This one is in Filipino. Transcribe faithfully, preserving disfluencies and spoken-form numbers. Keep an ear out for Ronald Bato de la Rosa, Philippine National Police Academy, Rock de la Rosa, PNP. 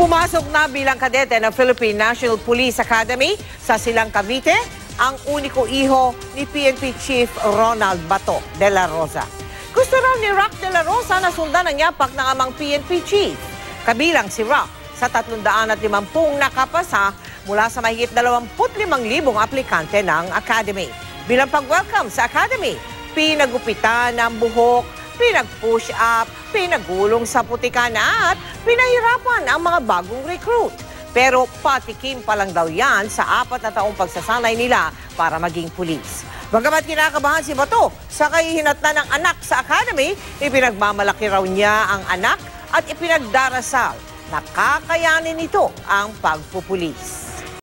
Pumasok na bilang kadete ng Philippine National Police Academy sa Silang, Cavite, ang uniko iho ni P N P Chief Ronald Bato de la Rosa. Gusto raw ni Rock de la Rosa na sundan ang yapak ng amang P N P Chief. Kabilang si Rock sa tatlong daan at limampu nakapasa mula sa mahigit dalawampu't limang libong aplikante ng Academy. Bilang pag-welcome sa Academy, pinagupitan ng buhok, pinag-push up, pinagulong sa putikan at pinahirapan ang mga bagong recruit. Pero patikim pa lang daw yan sa apat na taong pagsasanay nila para maging pulis. Bagamat kinakabahan si Bato sa kahihinatnan ng anak sa academy, ipinagmamalaki raw niya ang anak at ipinagdarasal na kakayanin nito ang pagpupulis.